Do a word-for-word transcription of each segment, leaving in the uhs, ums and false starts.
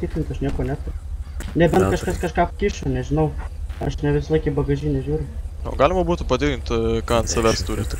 tikrint, aš nieko neturiu. Nebent kažkas kažką kišo, nežinau. Aš ne vis laikį bagažinį žiūriu. O galima būtų padidinti, ką ant savęs turite.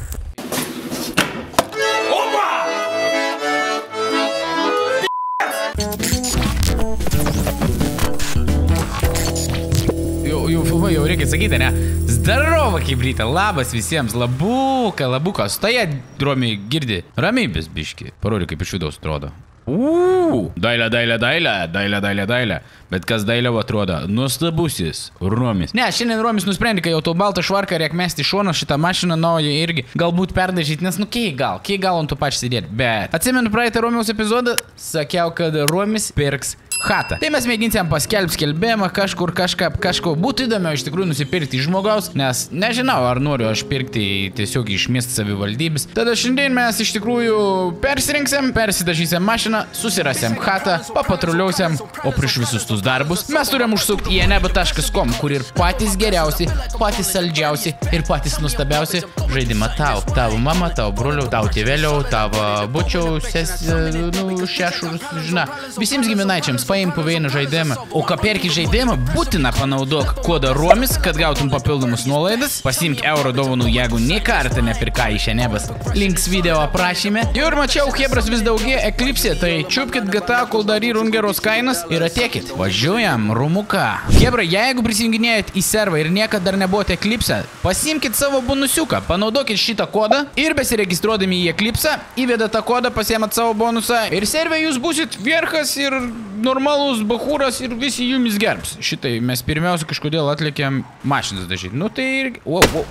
Jau filmai jau reikia sakyti, ne? Zdarova, kibryta, labas visiems, labuka, labuka, stoja, dromiai, girdi. Ramybės biški, parodyk, kaip iš vidaus atrodo. Uuuu, dailė, dailė, dailė, dailė, dailė, dailė. Bet kas dailiau atrodo? Nustabusis Ruomis. Ne, šiandien Ruomis nusprendė, kad jau tau baltą švarką reikia mesti šoną šitą mašiną naują irgi. Galbūt perdažyti, nes nu kiek gal, kiek gal ant to pačiu sėdėti. Bet atsimenu praeitą Ruomiaus epizodą, sakiau, kad Ruomis pirks chatą. Tai mes mėginsim paskelbti skelbimą kažkur kažką, kažko. Būtų įdomiau iš tikrųjų nusipirkti iš žmogaus, nes nežinau, ar noriu aš pirkti tiesiog iš miesto savivaldybės. Tada šiandien mes iš tikrųjų persirinksim, persidažysim mašiną, susirasim chatą, papatruliausim, o prieš visus tus darbus mes turim užsukti į eneba taškas com, kur ir patys geriausi, patys saldžiausi ir patys nustabiausi žaidimą tau. Tavo mama, tavo broliu, tavo tėveliau, tavo bučiau, ses, nu, šešurus, žina. Visiems giminaičiams paim po vieną žaidimą. O ką perki žaidimą, būtina panaudok kodą Ruomis, kad gautum papildomus nuolaidas. Pasiimk euro dovanų, jeigu nė kartą nepirka iš enebas. Links video aprašyme. Ir mačiau, hebras vis daugiai Eclipse, tai čiupkit G T A, kol dar yra geros kainos ir atekit. Važiuojam, rumuką. Hebra, jeigu prisijunginėjot į servą ir niekada dar nebuvote Eclipse, pasimkit savo bonusiuką, panaudokit šitą kodą ir besiregistruodami į Eclipse, įvedat tą kodą, pasiemat savo bonusą ir servė jūs būsit verkas ir normalus bahūras ir visi jumis gerbs. Šitai mes pirmiausia kažkodėl atlikėm mašinas dažyti. Nu tai ir... Wow, wow.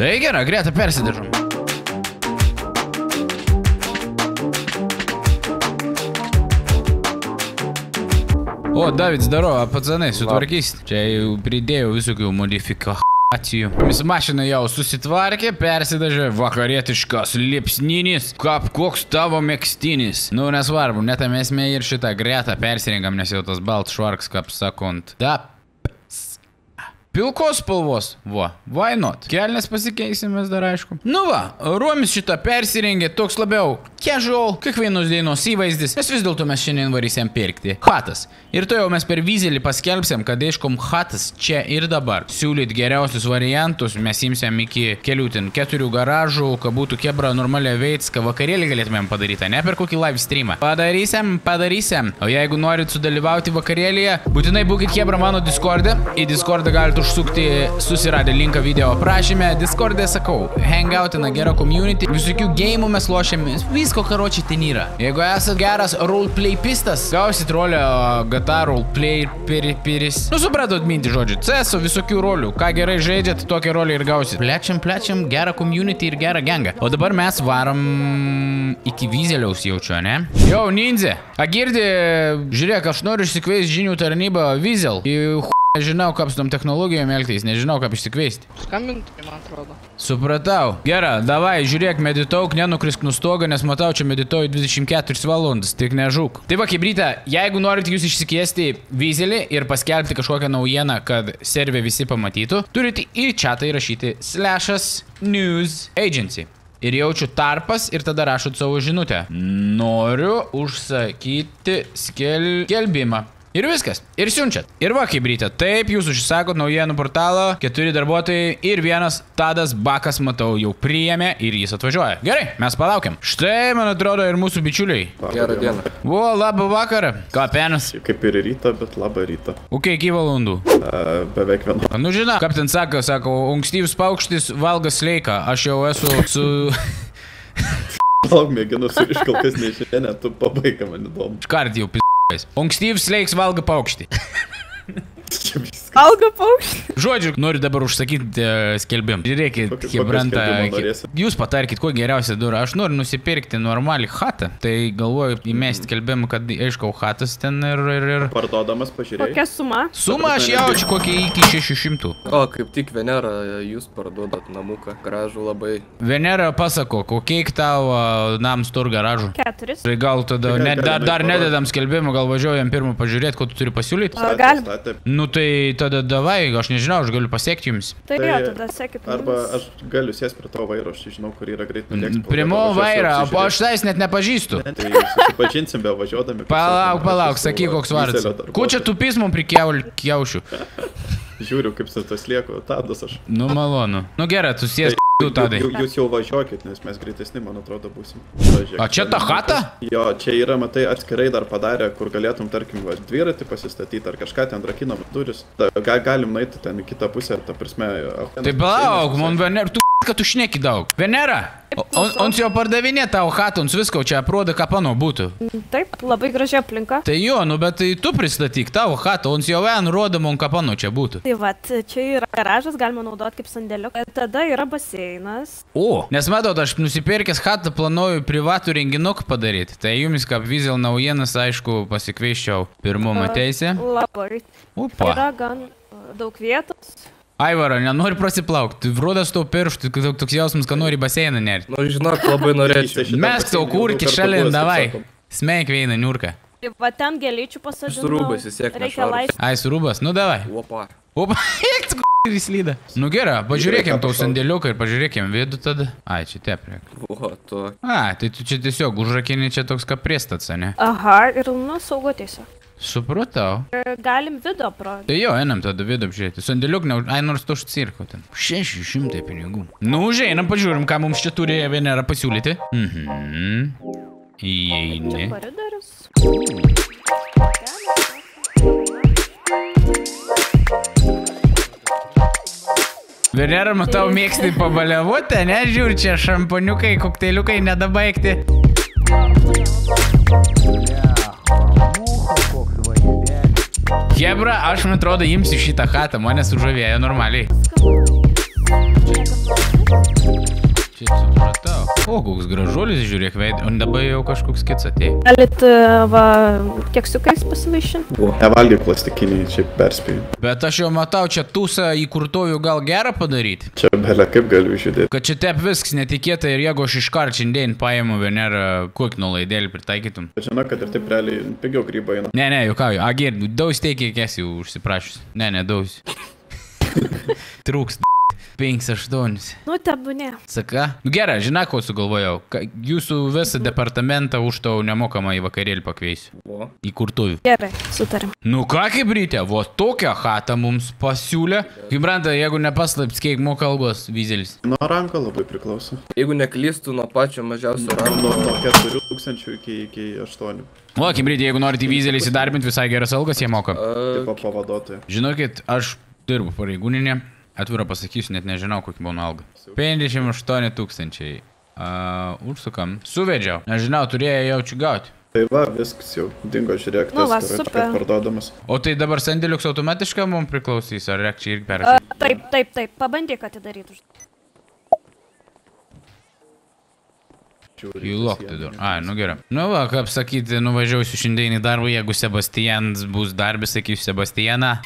Tai gera, greta persidažom. O, David, zdarova, patsanai, sutvarkysit. Čia jau pridėjau visokių modifikacijų. Mis mašina jau susitvarkė, persidažė vakarietiškas lipsninis, kap koks tavo mėgstinis. Nu, nesvarbu, netam esmė ir šitą gretą persirinkam, nes jau tas balt švarks, kap sakant. Da. Pilkos spalvos, va, why not? Kelnes pasikeisimės dar, aišku. Nu va, Ruomis šitą persirengė, toks labiau casual, kiekvienos dienos įvaizdis, nes vis dėlto mes šiandien varysim pirkti chatas. Ir to jau mes per vizelį paskelbsim, kad ieškom chatas čia ir dabar. Siūlyt geriausius variantus, mes imsim iki kelių ten keturių garažų, kad būtų kebra normaliai veids, kad vakarėlį galėtumėm padaryti, ne per kokį live streamą. Padarysim, padarysim. O jeigu norit sudalyvauti vakarėlyje, būtinai būkit kebra mano Discord'e. Į Discord'ą galite užsukti, susiradę linką video aprašyme. Discord'e sakau, hangoutina gera community, visokių game'ų mes lošėmės, visko karočiai ten yra. Jeigu esat geras roleplay-pistas, gausit rolę G T A roleplay-piris. Nu, supratot mintį žodžiu, C S O visokių rolių, ką gerai žaidžiat, tokią rolę ir gausit. Plečiam, plečiam, gerą community ir gerą gangą. O dabar mes varam iki vizeliaus jaučio, ne? Jau, ninze, agirdi, žiūrėk, aš noriu išsikveist žinių tarnybą vizel. Nežinau, kaip su tom technologijom elgtais, nežinau, kaip išsikveisti. Skambinti, man atrodo. Supratau. Gera, davai, žiūrėk, meditauk, nenukrisk nustogą, nes matau, čia medituoju dvidešimt keturias valandas, tik nežūk. Taip, kibryta, jeigu norit jūs išsikviesti vizelį ir paskelbti kažkokią naujieną, kad servė visi pamatytų, turite į čatą įrašyti slashas news agency. Ir jaučiu tarpas ir tada rašot savo žinutę. Noriu užsakyti skelbimą. Ir viskas. Ir siunčiat. Ir va, kibrytė, taip jūs užsisakot naujienų portalą, keturi darbuotojai ir vienas Tadas Bakas, matau, jau priėmė ir jis atvažiuoja. Gerai, mes palaukiam. Štai, man atrodo, ir mūsų bičiuliai. Gerą dieną. Vo, labą vakarą. Ką, penas? Kaip ir rytą, bet labą rytą. Ok, kiek valandų? Beveik viena. Nu, žinau, kaip ten sako, sako, ankstyvus paukštis valgas sleiką. Aš jau esu su... Lauk, mėginu surišt, kol kas neišėję, net tu pabaiga, man įdomu. Škart jau p... Ankstyvus leiks valga paukštį. Valga paukštį? Žodžiu, noriu dabar užsakyti skelbimą. Žiūrėkit, Hebranta, jūs patarkit, kuo geriausia dura. Aš noriu nusipirkti normalią chatą. Tai galvoju įmesti skelbimą, kad aiškau chatas ten ir... Parduodamas, pažiūrėjai. Kokia suma? Suma aš jaučiu kokia iki šešių šimtų. O, kaip tik Venera, jūs parduodat namuką. Gražų labai. Venera, pasako, kokiai tavo nams tur garažų? Keturis. Tai gal tada dar nededam skelbimą, gal važiuojam pirmą pažiūrėti, ko tu turi pasiūlyti. Gal. Nu tai tada davai, aš nežinau, aš galiu pasiekti jums. Tai jo, tada sekit mums. Arba aš galiu sės prie to vairo, aš žinau, kur yra greit nulėks. Primo vairą, o aš tais net nepažįstu. Tai susipažinsim be važiuodami. Palauk, palauk, sakyk koks vardas. Kuo čia tupis mums prikiaušiu? Žiūriu, kaip su tas lieku, Tadas aš. Nu malonu. Nu gerai, tu sės p***u, Tadai. Jūs jau važiuokit, nes mes greitesni, man atrodo, būsim. A čia ta chata? Jo, čia yra, matai, atskirai dar padarę, kur galėtum, tarkim, dviratį pasistatyti ar kažką, ten rakinam duris. Galim nueiti ten į kitą pusę, ta prasme. Tai balauk, man Venera, tu p***, kad tu šneki daug. Venera! Ons jau pardavinė tavo chatą, ons visko čia aprodo kapano būtų. Taip, labai gražiai aplinka. Tai jo, nu bet tu pristatyk tavo chatą, ons jau en rodomą on kapano čia būtų. Tai vat, čia yra garažas, galima naudoti kaip sandėliuką. Tada yra baseinas. O, nes matot, aš nusipirkęs chatą planuoju privatų renginuką padaryti. Tai jums kaip vizel naujienas, aišku, pasikveiščiau pirmumą teisę. Labai. Upa. Yra gan daug vietos. Aivaro, nenori prasiplaukti, rodas tau pirštų, toks jausmas, kad nori baseiną nerti. Nu, žinok, labai norėčiau. Mes tau kurkį šalin, davai. Smeik veiną, niurka. Va, ten gėlyčių pasadinau. Surūbas, jis siek nešvaras. Ai, surūbas, nu davai. Opa. Opa, eik tu k***ir įslyda. Nu gerai, pažiūrėkim tau sandėliuką ir pažiūrėkim vidų tada. Ai, čia tepriek. O, to. A, tai tu čia tiesiog užrakinė čia toks kaip priestats, ne? Aha, ir nu, saugo tiesiog. Supratau. Galim video pradėti. Tai jo, einam tada video apžiūrėti. Sandėliuk, ai nors to šcirko ten. šeši šimtai pinigų. Nu, žinam, pažiūrim, ką mums čia turi Venera pasiūlyti. Mhm. Įeini. Čia koridorius. Venera, matau, mėgsti pabaliavoti, ne? Žiūr, čia šampaniukai, kokteiliukai nedabaigti. Hebra, aš man atrodo imsiu šitą chatą, mane sužavėjo normaliai. Čia supratau. O, koks gražuolis, žiūrėk veidai, o dabar jau kažkoks kits atėjo. Galit, va, keksiukais pasivaišinti? O, nevalgiai plastikiniai, čia perspėjai. Bet aš jau matau, čia tūsą į kurtovių gal gerą padaryti. Čia belia, kaip galiu išjudėti? Kad čia tep viskas netikėta ir jeigu aš iškart šiandien paėmu Venerą, kokį nulaidėlį pritaikytum. Bet žinok, kad ir taip realiai pigiau grybą eina. Ne, ne, jukauju. A, gir, daus teikia kesi užsiprašius. Ne, ne, daus. Trūks. penki aštuoni. Nu, tabu ne. Saka? Nu gerai, žinai, ko sugalvojau. Jūsų visą departamentą už tau nemokamą į vakarėlį pakveisiu. O? Į kurtuvių. Gerai, sutarim. Nu ką, kaip ryte, vo tokią chatą mums pasiūlė. Gibranta, jeigu nepaslapts, kiek mo kalbos vizelis? Nuo ranko labai priklauso. Jeigu neklystų, nuo pačio mažiausio ranko. Nuo keturių tūkstančių iki aštuonių. O, kaip ryte, jeigu norite vizelį įsidarbinti, visai geras algas jie moka. Taip, pavaduotojai. Žinokit, aš dirbu pareigūninė. Atviro pasakysiu, net nežinau, kokį mano algą. penkiasdešimt aštuoni tūkstančiai. Užsukam. Suvedžiau. Nežinau, turėjo jaučiu gauti. Tai va, viskas jau. Dingo, žiūrėk, tas yra parduodamas. O tai dabar sandėliuks automatiškai mums priklausys, ar reikčiai irgi perrašyti? Taip, taip, taip. Pabandyk atidaryti. Įlokti dar. Ai, nu gerai. Nu va, kaip sakyti, nuvažiausiu šiandien į darbą, jeigu Sebastianas bus darbis, sakysiu Sebastianą.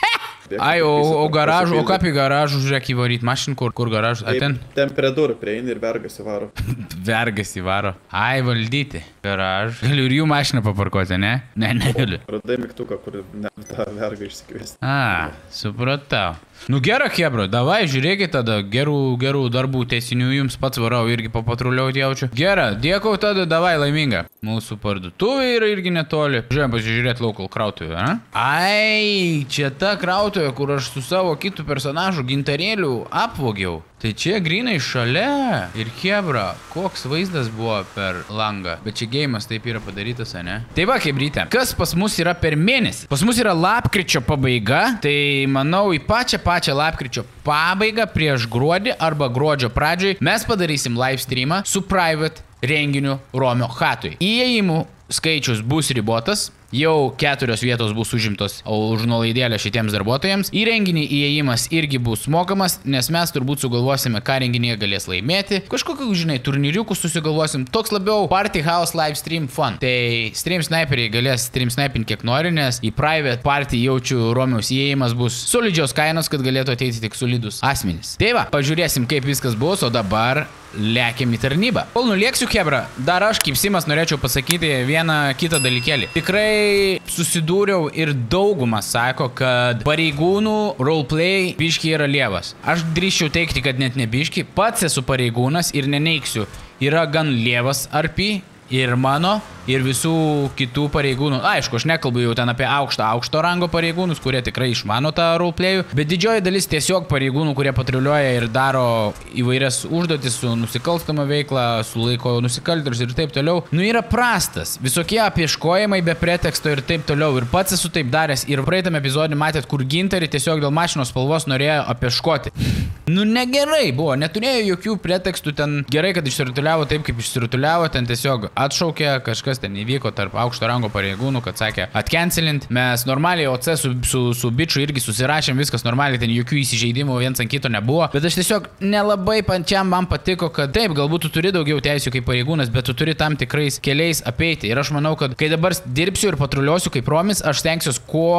Ai, o garažų, o kaip į garažų, žiūrėk, įvaryt mašin, kur garažus, ai ten? Ten prie durų prieini ir vergas įvaro. Vergas įvaro. Ai, valdyti. Garažų. Galiu ir jų mašiną paparkuoti, ne? Ne, negaliu. Radai mygtuką, kur tą vergą išsikviesti. A, supratau. Nu gera, hebra, davai, žiūrėkit tada, gerų darbų tiesinių jums pats varau irgi papatruliauti jaučiu. Gera, dėkau tada, davai, laiminga. Mūsų parduotuvė yra irgi netoli. Žiūrėjom pasižiūrėti local krautuvę, ne? Ai, čia ta krautuvė, kur aš su savo kitų personažų gintarėlių apvogiau. Tai čia grinai šalia. Ir hebra, koks vaizdas buvo per langą. Bet čia geimas taip yra padarytas, ne? Tai va, hebryte, kas pas mus yra per mėnesį? Pas mus yra lapkričio pabaiga. Tai manau, į pačią pačią lapkričio pabaigą prieš gruodį arba gruodžio pradžioj mes padarysim live streamą su private renginiu Romio chatui. Įėjimų skaičius bus ribotas. Jau keturios vietos bus užimtos už nuolaidėlę šitiems darbuotojams. Į renginį įėjimas irgi bus mokamas, nes mes turbūt sugalvosime, ką renginėje galės laimėti. Kažkokiu, žinai, turnyriukus susigalvosim. Toks labiau Party House Live Stream Fun. Tai stream sniperiai galės stream snipinti kiek nori, nes į private party jaučiu Romiaus įėjimas bus solidžios kainos, kad galėtų ateiti tik solidus asmenys. Tai va, pažiūrėsim, kaip viskas bus, o dabar lekiam į tarnybą. Kol nulieksiu, hebra, dar aš kaip Simas norėčiau pasakyti vieną kitą dalykėlį. Tikrai tai susidūriau ir dauguma sako, kad pareigūnų roleplay biški yra lievas. Aš drįščiau teikti, kad net ne biški, pats esu pareigūnas ir neneiksiu. Yra gan lievas R P ir mano, ir visų kitų pareigūnų. Aišku, aš nekalbu jau ten apie aukštą, aukšto rango pareigūnus, kurie tikrai išmano tą roleplay'ų, bet didžioji dalis tiesiog pareigūnų, kurie patruliuoja ir daro įvairias užduotis su nusikalstama veikla, sulaiko nusikaltėlius ir taip toliau. Nu, yra prastas. Visokie apieškojimai be preteksto ir taip toliau. Ir pats esu taip daręs. Ir praeitam epizodį matėt, kur gintarį tiesiog dėl mašinos spalvos norėjo apieškoti. Nu, negerai buvo. Neturėjo jokių pretekstų ten. Gerai, kad išsirutuliavo taip, kaip išsirutuliavo. Ten tiesiog atšaukė kažkas. Ten įvyko tarp aukšto rango pareigūnų, kad sakė atkencelint. Mes normaliai O C su, su, su bičiu irgi susirašėm, viskas normaliai, ten jokių įsižeidimų viens ant kito nebuvo. Bet aš tiesiog nelabai pačiam man patiko, kad taip, galbūt tu turi daugiau teisių kaip pareigūnas, bet tu turi tam tikrais keliais apeiti. Ir aš manau, kad kai dabar dirbsiu ir patruliuosiu kaip Ruomis, aš tenksiuos kuo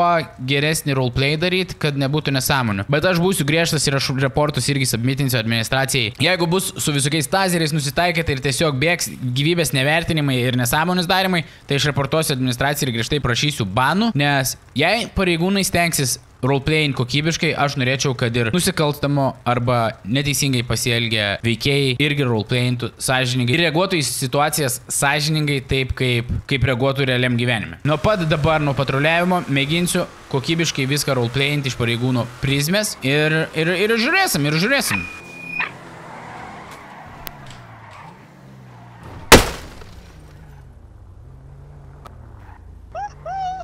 geresnį roleplay daryti, kad nebūtų nesąmonių. Bet aš būsiu griežtas ir aš reportus irgi submitinsiu administracijai. Jeigu bus su visokiais tazeriais nusitaikyti ir tiesiog bėgs gyvybės nevertinimai ir nesąmonių darimai, tai aš reportuosiu administraciją ir griežtai prašysiu banų, nes jei pareigūnai stengsis roleplaying kokybiškai, aš norėčiau, kad ir nusikalstamo arba neteisingai pasielgę veikėjai irgi roleplayingtų sąžiningai ir reaguotų į situacijas sąžiningai taip, kaip, kaip reaguotų realiam gyvenime. Nuo pat dabar, nuo patruliavimo, mėginsiu kokybiškai viską roleplayingti iš pareigūno prizmės ir, ir, ir žiūrėsim, ir žiūrėsim.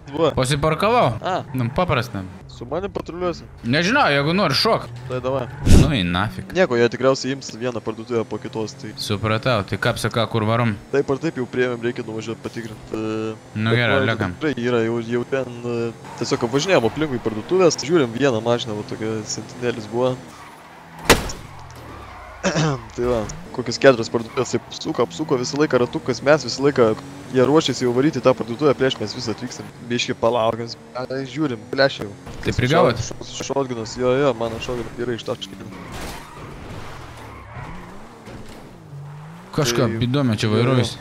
Va. Pasiparkavau. A. Nu, paprastam. Su manim patruliuosi. Nežinau, jeigu nori šok. Tai davai. Nu į nafik. Nieko, jie tikriausiai ims vieną parduotuvę po kitos. Tai... Supratau, tai kapsaka, kur varom. Taip ar taip jau priėmėm, reikia nuvažiuoti patikrinti. Nu gerai, liekam. Tikrai yra, jau, jau ten tiesiog apvažinėjom aplinkui parduotuvės. Žiūrim vieną mašiną, va tokia sentinėlis buvo. Tai va, kokias keturias parduotuvės apsuko, apsuko visą laiką ratukas, mes visą laiką jie ruošiasi jau varyti tą parduotuvę, prieš mes visą atvyksim. Biški palaukas, žiūrim, plešia jau. Tai prigavot? Šotginas, jo, jo, mano šotginas yra iš tačkinim. Kažką įdomia čia vairuojus.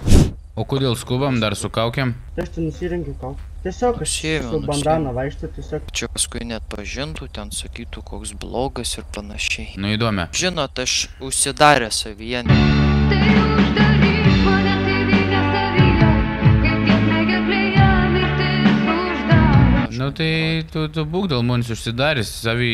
O kodėl skubam, dar su kaukiam? Aš tai nusirengiu kaukiam. Tiesiog aš su bandana vaikštau, tiesiog. Čia paskui net pažintų, ten sakytų, koks blogas ir panašiai. Nu įdomi. Žinot, aš užsidarę savyje. Tai uždaryk mane, tai veikia savyje. Kaip gesmėgė plėja, mirtis uždaro. Nu tai tu, tu būk dėl mums užsidaręs, savį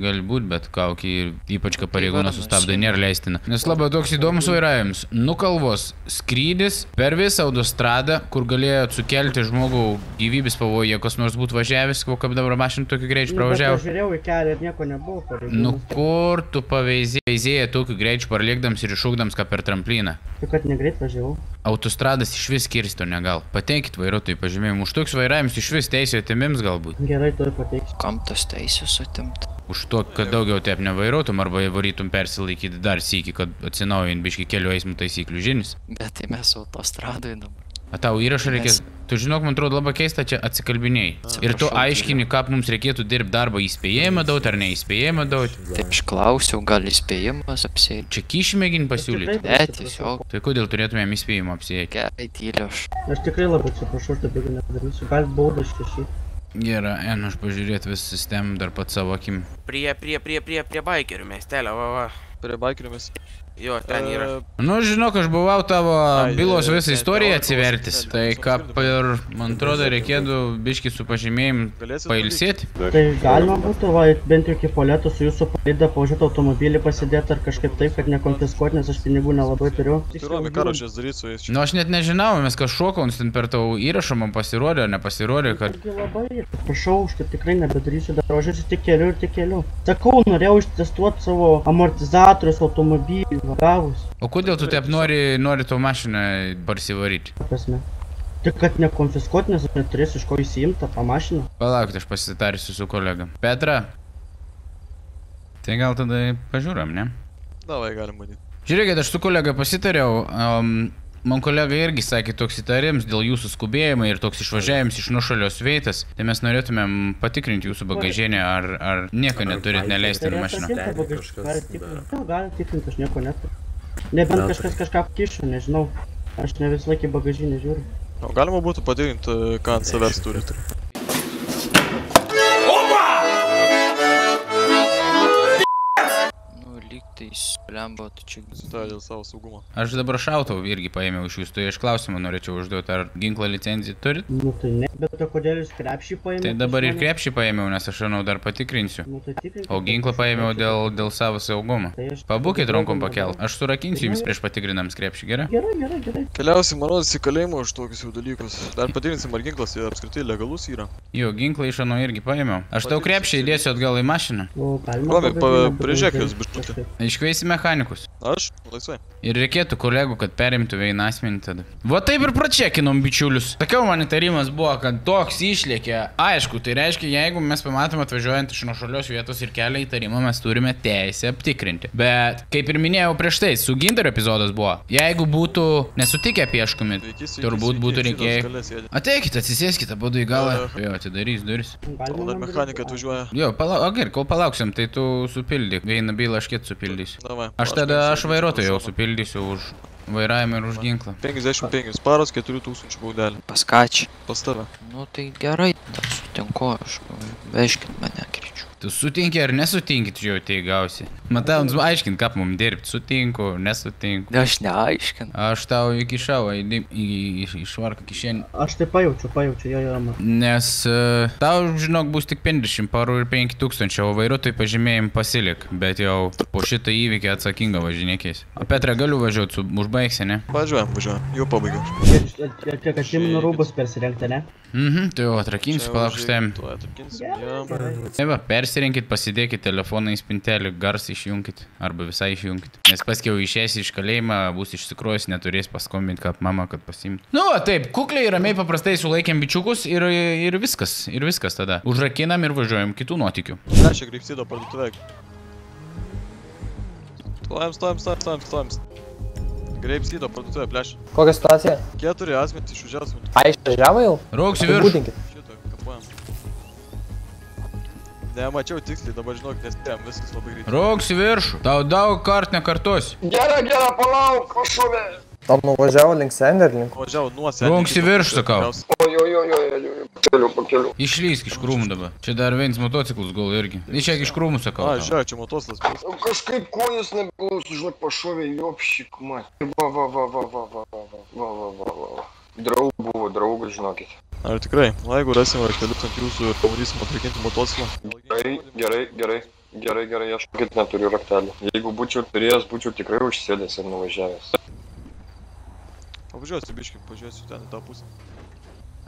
galbūt, bet kaukį ir ypač, kad pareigūną sustabdai, nėra leistina. Nes labai toks įdomus vairavimas. Nukalvos skrydis per visą autostradą, kur galėjo sukelti žmogų gyvybės pavojų, kas nors būtų važiavęs, ko kaip dabar mašinų tokiu greičiu pravažiavo. Nu, bet pažiūrėjau į kelią ir nieko nebuvo pareigūnas. Nu, kur tu paveizėjai tokiu greičiu parliekdams ir išūkdams ką per tramplyną? Tik, kad negreit važiavau. Autostradas iš vis kirsto negal. Pateikit vairuotojų pažymėjimų. Už toks vairavimus iš vis teisė atimims galbūt. Gerai, tu pateiksiu. Kam tas teisės atimti? Už to, kad daugiau taip nevairuotum arba varytum persilaikyti dar sykį, kad atsinaujant biški kelių eismų taisyklių žinis. Bet tai mes autostradoj dabar. A tau įrašą reikės, tu žinok, man atrodo labai keista, čia atsikalbinėjai. Ir tu aiškini, ką mums reikėtų dirbti darbą, įspėjimą daug ar neįspėjimą daug. Taip, aš klausiau, gal įspėjimas apsėjai. Čia kyšį mėgini pasiūlyti? Ne, tiesiog. Tai kodėl turėtumėm įspėjimą apsėjai? Gerai, tyliu aš. Aš tikrai labai atsiprašau, aš dabar nepadarysiu, gal baudą šešį. Gerai, en, aš pažiūrėti visą sistemą dar pat savo akim. Prie, prie, prie, prie, prie baikerių miestelio, va, va. Prie baikerių miestelio. Jo, ten yra. E... Nu, žinok, aš buvau tavo ai, bylos visą istoriją atsivertis. Tai ką ir, man atrodo, reikėtų biškį su pažymėjimu pailsėti. Tai galima būtų, va, bent jau iki poletų su jūsų palydą paužyti automobilį pasidėti ar kažkaip taip, kad nekonfiskuoti, nes aš pinigų nelabai turiu. Tiromi, ką aš jas daryt su jais? Nu, aš net nežinau, mes kažkokio, nes ten per tavo įrašą man pasirodė ar nepasirodė, kad... Labai, prašau, aš taip tikrai nebedarysiu dar rožiūrį tik keliu ir tik keliu. Sakau, norėjau ištestuoti savo amortizatorius automobilį. Gavus. O kodėl tu taip nori, nori tavo mašiną parsivaryti? Pasme. Tik kad nekonfiskuoti, nes neturėsiu iš ko įsiimti tą mašiną. Palaukit, aš pasitarsiu su kolega. Petra? Tai gal tada pažiūrėm, ne? Davai, galim bandyti. Žiūrėkit, aš su kolega pasitariau. Um, Man kolega irgi sakė toks įtarims dėl jūsų skubėjimai ir toks išvažiavimas iš nuošalios vietos. Tai mes norėtumėm patikrinti jūsų bagažinę, ar, ar nieko neturit neleisti į mašiną. Galit tikrinti, aš nieko neturiu. Nebent kažkas kažką kišo, nežinau. Aš ne visą laikį bagažinę žiūriu. O galima būtų padidinti, ką ant savęs turite. Lemba, tu čia dėl savo saugumo. Aš dabar šautau irgi paėmiau iš jūsų, tai aš klausimą norėčiau užduoti, ar ginklą licenciją turit? Nu tai ne, bet to kodėl jūs krepšį paėmiau? Tai dabar ir krepšį paėmiau, nes aš žinau dar patikrinsiu. Nu, tai tikrai, o ginklą paėmiau dėl, dėl savo saugumo. Tai pabūkit rankom pakelt, aš surakinsiu jums prieš patikrinams krepšį, gerai? Gerai, gerai, gerai. Keliausim, man rodas, į kalėjimą už tokius jau dalykus. Dar patikrinsim, ar ginklas apskritai legalus yra. Jo, ginklą iš ano irgi paėmiau. Aš tau krepšį įdėsiu atgal į mašiną. Iškveisi mechanikus. Aš? Laisvai. Ir reikėtų kolegų, kad perimtų vieną asmenį tada. Va taip ir pračekinom, bičiulius. Sakiau, man įtarimas buvo, kad toks išlėkė. Aišku, tai reiškia, jeigu mes pamatom atvažiuojant iš nuošalios vietos ir kelią įtarimą, mes turime teisę aptikrinti. Bet, kaip ir minėjau prieš tai, su Gintario epizodas buvo. Jeigu būtų nesutikę pieškumi, turbūt būtų reikėjai. Ateikit, atsisėskit, abudu į galą. Jo, atidarys duris. O dar mechanika atvažiuoja. Jo, o gerai, kol palauksim, tai tu supildyk. Vieną bylą aš kitą supildyk. Aš tada aš vairuotojau supildysiu už vairavimą ir už ginklą. penkiasdešimt penkios paros, keturi tūkstančiai baudelį. Pas kačį. Pas tave. Nu tai gerai, dar sutinku, aš vežkit mane, kryčiu. Tu sutinki ar nesutinkit, jau tai gausi. Matau, aiškint, ką mums dirbti. Sutinku, nesutinku. Aš neaiškint. Aš tau įkišau į švarką kišenį. Aš tai pajaučiu, pajaučiu, jo, jo, man. Nes tau, žinok, bus tik penkiasdešimt parų ir penki tūkstančiai, o vairuotojai pažymėjim pasilik. Bet jau po šitą įvykį atsakinga važinėkiais. O Petra, galiu važiuoti, užbaigsi, ne? Važiuojam, važiuojam, jau pabaigiau. Tiek atiminu rūbus persirengti, ne? Mhm, tu jau atrakinsiu, palauk štaim. Pasirinkit, pasidėkit telefoną į spintelį, garsą išjunkit arba visai išjunkit. Nes paskiau išėjęs iš kalėjimą, bus išsikrojęs, neturės paskombinti, kad mama, kad pasiimti. Nu, taip, kukliai ramiai paprastai sulaikėm bičiukus ir, ir viskas, ir viskas tada. Užrakinam ir važiuojam kitų nuotykių. Aš čia greipsido parduotuvę. Stojam, stojam, stojam, stojam, stojam. Greipsido parduotuvę, pleš. Kokia situacija? Keturi asmenys išvažiavo. A, išvažiavo jau? Rauksiu virš. Nemačiau tiksliai, dabar žinok, nes ten viskas labai greitai. Rauks į viršų, tau daug kart nekartosi. Gera, gera, palauk, prašome. Tau nuvažiavo link senderlink. Nuvažiavo nuo senderlink. Rauks į viršų, sakau. Ojojojojojojoj, pakeliu, pakeliu. Išlysk iš krūmų dabar. Čia dar vienas motociklus gal irgi. Išėk iš krūmų, sakau. A, žia, čia motoslas. Kažkaip kojas nebegaus, žinok, pašovė jopšik, mat. Va, va, va, va, va, va, va, va, va, va. Draug buvo, draugas, žinokit. Ar tikrai? Na, jeigu rasim ar kelius ant jūsų ir pavarysim atrakinti motociklą. Gerai, gerai, gerai, gerai, gerai, aš kit neturiu raktelį. Jeigu būčiau turėjęs, būčiau tikrai užsėdęs ir nuvažiavęs. Apžiūrėsiu biškį, pažiūrėsiu ten į tą pusę.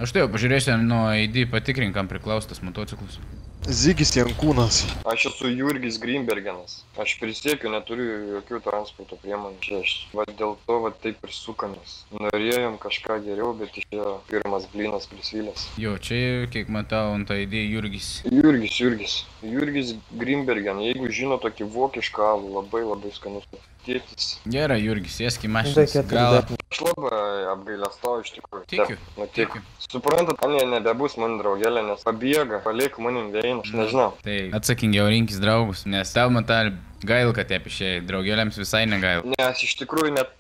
Aš tai jau pažiūrėsiu, nuo I D patikrinkam priklaustas motociklus. Zygis Jankūnas. Aš esu Jurgis Grimbergenas. Aš prisiekiu, neturiu jokių transporto priemonių. Vat dėl to vat taip ir sukamės. Norėjom kažką geriau, bet išėjo pirmas blynas prisvilęs. Jo, čia kiek matau ant idėjų Jurgis. Jurgis, Jurgis. Jurgis Grimbergen, jeigu žino tokį vokišką alų, labai labai skanus. Tėtis. Gerai, Jurgis, sėsk į mašinas. Aš labai apgailestau iš tikrųjų. Tikiu, tikiu. Suprantat, man nebebus mano draugelė, nes pabėga, paliek manim veiną, aš nežinau. Tai atsakingiau rinkis draugus, nes tau matai... Gaila, kad tepišėjai, draugelėms visai negaila. Nes iš tikrųjų net,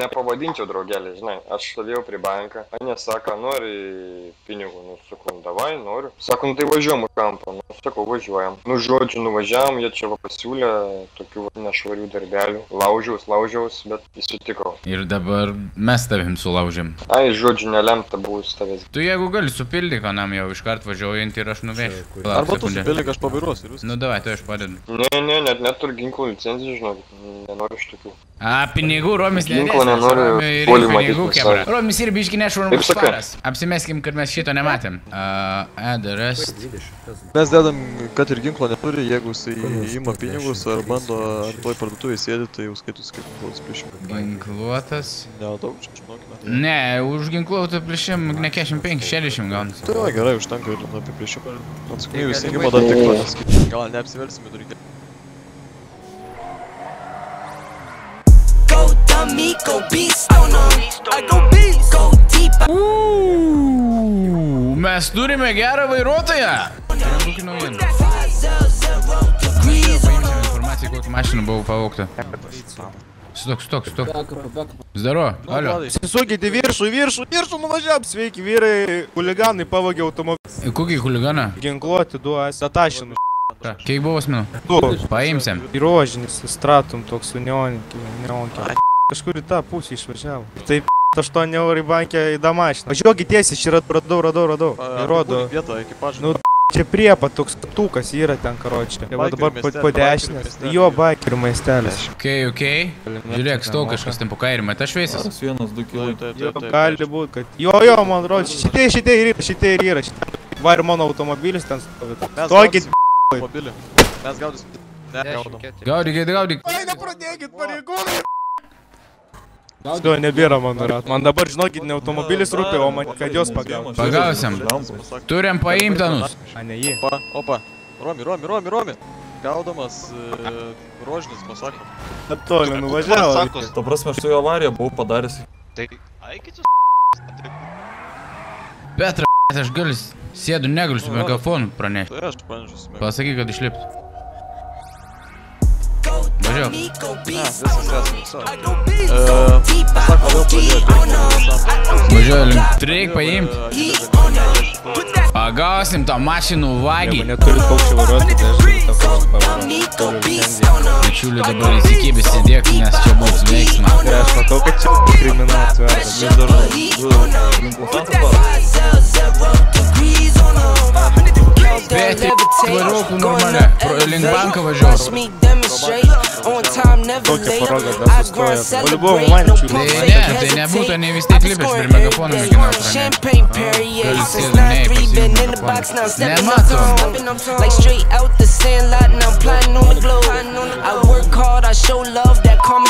nepavadinčiau draugelį, žinai. Aš stovėjau prie banką, Anė sako, nori pinigų, nu, sakom, davai, noriu. Sakom, tai važiuojam į kampą, nu, sakau, važiuojam. Nu, žodžiu, nuvažiavam, jie čia va pasiūlė tokių nešvarių darbelių. Laužiaus, laužiaus, bet įsitikau. Ir dabar mes tavim sulaužiam. Ai, žodžiu, nelemta buvus tavęs. Tu jeigu gali supildyk, anam jau iškart važiuojant ir aš nuvešiu. Arba tu supildyk, aš pavairuosiu ir viskas. Nu, davai, tai aš padedu. Ne, ne, net neturi ginklų licencijų, žinokit, nenoriu iš tokių. A, pinigų, Ruomis nedės. Ginklų nenoriu polių matyti. Ruomis ir biški nešvarmus paras. Apsimeskim, kad mes šito nematėm. Edaras. Mes dedam, kad ir ginklo neturi, jeigu jis ima pinigus ar bando ant toj parduotuvėje sėdėti, tai jau skaitus kaip ginkluotas plėšimas. Ginkluotas. Nedaug čia, žinokime. Ne, už ginkluotą plėšimą ne keturiasdešimt penki šešiasdešimt gaunasi. Tai gerai, užtenka ir apie plėšimą. Atsakomybės įgymą dar tik to. Gal neapsiversime turite. Me go beast on I go beast go deep. Ooh, mes turime gerą vairuotoją. Informacija, kokią mašiną buvau pavogta. Stop, stop, stop. Здорово, ну, алло. Сесоги, ты вершу, вершу, вершу, ну вожа, свеки, веры, хулиганы, повоги автомобиля. И куки хулигана? Генгло, ты дуа, затащен. Кейк был восьмин. Поимся. Пирожниц, стратум, токсунионки, неонки. Кашкури, та, пусишь, вожа. Ты то, что они у рыбанки и домашние. А чоги десять, вчера родо, родо, родо. Родо. Ну, че препод, только стука, сира там, короче. Вот подящность. Ее байкер мы стали. Окей, окей. Жюлек, столько, что с тем покаирим. Это швейцар. Калли будка. Йо-йо, мон, рочи. Щиты, щиты, рира, щиты, рира. Варь моноавтомобиль стан ставит. Стоки, б***ь. Гаудик, гаудик. Ай, на продегит, паригуны. Что, не берем, он рад. Он добр жногит на автомобиле с рупи, он кадёс погал. Погался. Турям поим танус. Опа, опа. Роми, Роми, Роми, Роми. Gaudamos rožnis, pasakė. Aptolė, nuvažiavo. Ta prasme, aš su jo avariją buvau padaręs. Tai, aikit jūs s***. Petra, aš galis, sėdu, negaliu su megafonu pranešti. Tai aš pranešęs su megafonu. Pasakyk, kad išliptų. Važiuok. Važiuoju link. Reik paimti. Pagausim tą mašinų vagį. Neturit paukščių vairuoti, tai aš visą pavarą. Bičiulį dabar įsikybės įdėk, nes čia bus veiksma. Ir aš matau, kad čia kriminalas verda. Vis dar žiūrėjau. Bėti, vairuokų normaliai. Link banką važiuoju. Tokia paroga dar sustoja. По-любому маленький. Не, ты не будто не вести клипы, что при мегафоне мегинал хранят.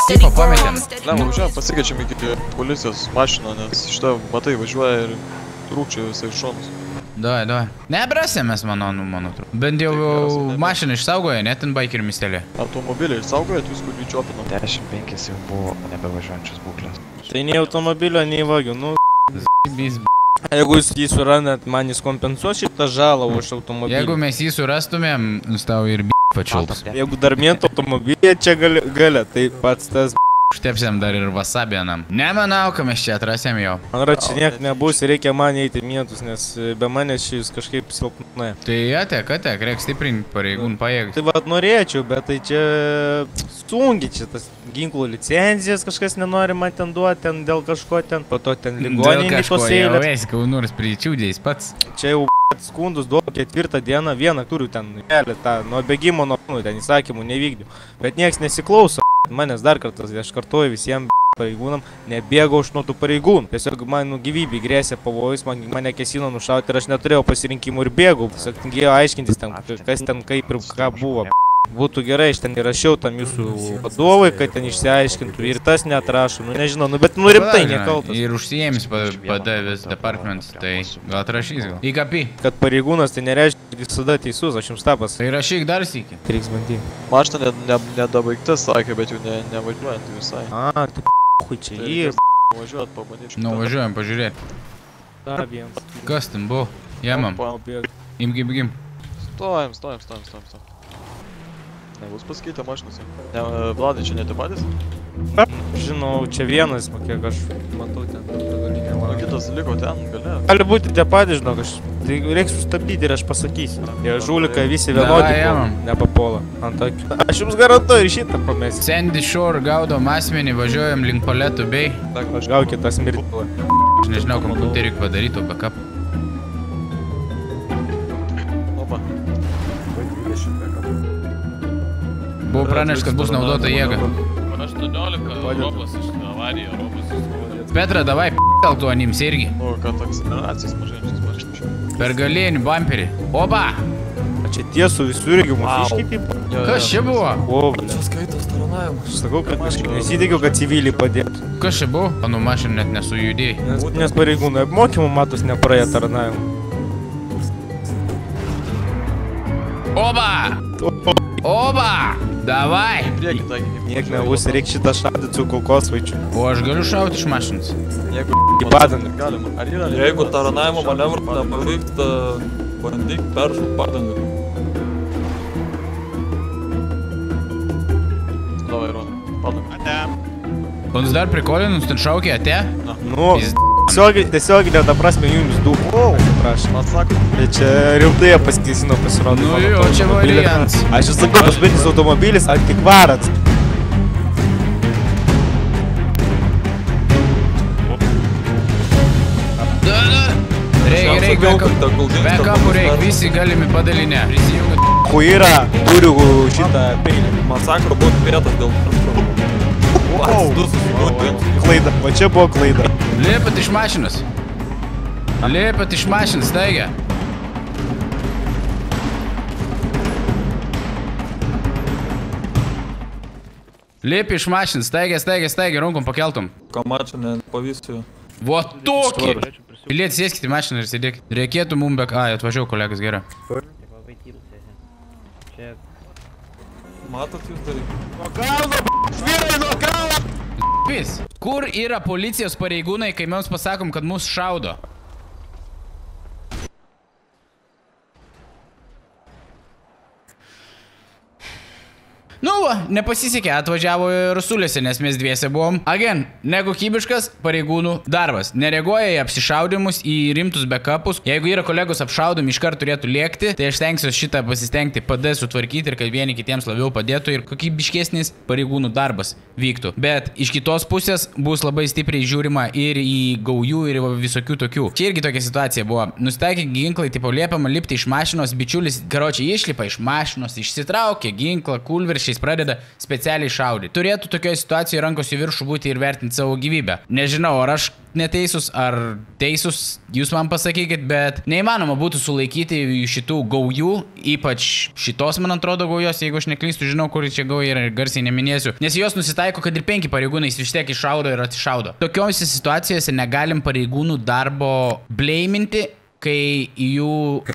Типа памятен. Да, važiuojam pasikačiam iki policijos mašino, nes šitą, matai, važiuoja ir rūkčia visai šonus. Davai, davai. Nebrasėmės, mano, mano trūk. Bent jau mašiną išsaugoja, net ten baikerių mistelė. Automobilį išsaugoja, viskų dvičiopino. dešimt penki jau buvo nebevažiuojančios būklės. Tai nei automobilio, nei vagių, nu z***bis b***. Jeigu jis surandat, man jis kompensuos šitą žalą už automobilį. Jeigu mes jį surastumėm, tau ir b*** pačiulps. Jeigu dar mėtų automobilį čia galia, tai pats tas b***. Štepsiam dar ir wasabi anam. Nemanau, kad mes čia atrasėm jau. Man rači, niek nebus, reikia man eiti mėtus, nes be manęs šis kažkaip silpnai. Tai atek, atek, reik stiprinti pareigūnų pajėgas. Tai vat norėčiau, bet tai čia sungi, čia tas ginklų licenzijas kažkas nenori man ten duoti, ten dėl kažko ten, po to ten ligoninį tos eilės. Dėl kažko jau esi, kai nors pričiūdėjais pats. Čia jau skundus duodu ketvirtą dieną, vieną turiu ten kelią tą, nuo bėgimo, nuo ten įsakymų nevykdžiu, bet nieks nesiklauso. Manęs dar kartas, aš kartuoju visiems pareigūnam, nebėgau iš nuo tų pareigūnų. Tiesiog man gyvybį grėsė pavojus, mane kesino nušauti ir aš neturėjau pasirinkimų ir bėgau. Tiesiog tingėjau aiškintis ten, kas ten kaip ir ką buvo. Būtų gerai, aš ten įrašiau tam jūsų vadovai, kad ten išsiaiškintų ir tas neatrašo, nu nežinau, nu bet nu rimtai nekaltas. Ir užsijėmis padavęs departmentas, tai gal atrašys gal. Įkapi. Kad pareigūnas tai nereiškia visada teisus, aš jums tą pasakysiu. Tai rašyk dar sykį. Reiks bandyti. Mašta nedabaigtas sakė, bet jau nevažiuojant visai. A, tu p***ui čia jį. Važiuot, pabandyčiau. Nu važiuojam, pažiūrėti. Dar vienas. Kas ten buvo? Jemam. Imgi, bėgim. Stojam, stojam, stojam, stojam, stojam. Nebus pasikeitę mašinas. Vladai, čia ne tu patys? Žinau, čia vienas, kiek aš matau ten. O kitas liko ten, galia. Gali būti tie patys, žinok, aš reiks sustabdyti ir aš pasakysiu. Jie žulika visi vienodį, nepapuola. Aš jums garantuoju šitą pamėsiu. Sandy Shore gaudom asmenį, važiuojam link paletų bei. Aš gaukit tą smirtą. Aš nežinau, kompiuterį padarytų backup. Opa. Buvo praneš, kad bus naudota jėga. Man aštuoniolika Europos iš avarija, Europos iš avarija. Petra, davai p***al tu anims irgi. O, kad akseleracijos mažėjančios mažėjančios. Per galėjinį bumperį. Opa! A čia tiesų visų irgi mūsiškai taip. Kas čia buvo? O, bl***. Čia skaito staranavimas. Sakau, kad kažkaip nesitikiu, kad civiliai padėtų. Kas čia buvo? Panu mašinu net nesujudėjai. Nes pareigūnai apmokymų matus nepraėjo taranavimą. Opa! Opa! Oba! Davai! Niek nebus, reik šitą šaudyti su kulkosvaičiu. O aš galiu šauti iš mašinas. Jeigu įpadangą galima. Jeigu taranavimo manevrą nepaveikti, bandyk peršų padangą. Davai, Ronai. Padangą. Ate. Mums dar prikolinus, ten šaukė, ate? Nu, tiesioginė ta prasme jums du. Wow, prašom, atsakau. Bet čia rimtai pasikėsino pasirodo. Nu jo, čia variants. Aš jau sakau, tas bendis automobilis antikvaras. Reik, backupų reik, visi galimi padalinę. Хуира, turiu šitą peilį. Man sako, kad būtų pirėtas dėl transformų. Klaida, va čia buvo klaida. Liepat iš mašinas. Liepat iš mašinas, taigia. Liepi iš mašinas, taigia, taigia, taigia, runkom pakeltum. Kamačinė, pavysiu. Va tokį! Pilietis, sėskite į mašiną ir sėdėk. Reikėtų mum bek... Ai, atvažiau kolegas, gerai. Matot jūs dalykai? Nuo kalno, b*****, vyrai, nuo kalno! B*****, kur yra policijos pareigūnai, kai mums pasakom, kad mus šaudo? Nu va, nepasisekė, atvažiavo ir Rusulėse, nes mes dviese buvom. Again, nekokybiškas pareigūnų darbas. Nereaguoja į apsišaudimus, į rimtus backupus. Jeigu yra kolegos apšaudomi, iškart turėtų lėkti. Tai aš stengsiu šitą pasistengti P D sutvarkyti ir kad vieni kitiems labiau padėtų ir kokybiškesnis pareigūnų darbas vyktų. Bet iš kitos pusės bus labai stipriai žiūrima ir į gaujų, ir visokių tokių. Čia irgi tokia situacija buvo. Nusitaikė ginklai, tipo liepiama lipti iš mašinos, bičiulis, karočiai, išlipa iš mašinos, išsitraukė ginklą, kulverš šiais pradeda specialiai šaudyti. Turėtų tokioje situacijoje rankos į viršų būti ir vertinti savo gyvybę. Nežinau, ar aš neteisus, ar teisus, jūs man pasakykit, bet neįmanoma būtų sulaikyti šitų gaujų, ypač šitos, man atrodo, gaujos, jeigu aš neklystu, žinau, kur čia gauja yra ir garsiai neminėsiu, nes jos nusitaiko, kad ir penki pareigūnai vis tiek iššaudo ir atsišaudo. Tokiose situacijose negalim pareigūnų darbo bleiminti, kai jų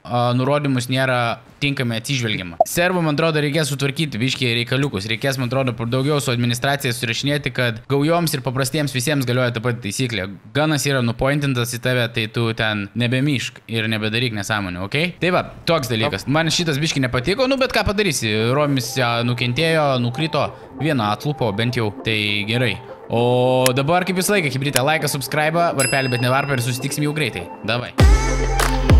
a, nurodymus nėra tinkamai atsižvelgiama. Servo, man atrodo, reikės sutvarkyti biškiai reikaliukus. Reikės, man atrodo, daugiau su administracija surašinėti, kad gaujoms ir paprastiems visiems galioja ta pati taisyklė. Ganas yra nupointintas į tave, tai tu ten nebemyšk ir nebedaryk nesąmonį, ok? Tai va, toks dalykas. Man šitas biškiai nepatiko, nu bet ką padarysi. Ruomis nukentėjo, nukrito, vieną atlupo, bent jau tai gerai. O dabar kaip vis laiką, hibridė, laiką, subscribe, varpelį, bet ne varpą ir susitiksim jau greitai. Davai.